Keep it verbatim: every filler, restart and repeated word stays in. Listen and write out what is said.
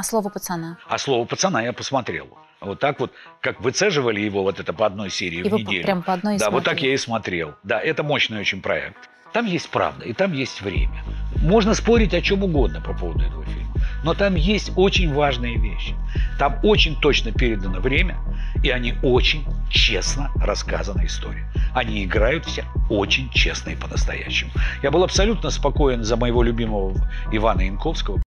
А «Слово пацана»? А «Слово пацана» я посмотрел. Вот так вот, как выцеживали его вот это по одной серии его в неделю. Прям по одной. Да, смотрели. Вот так я и смотрел. Да, это мощный очень проект. Там есть правда и там есть время. Можно спорить о чем угодно по поводу этого фильма, но там есть очень важные вещи. Там очень точно передано время, и они очень честно рассказаны истории. Они играют все очень честно и по-настоящему. Я был абсолютно спокоен за моего любимого Ивана Янковского.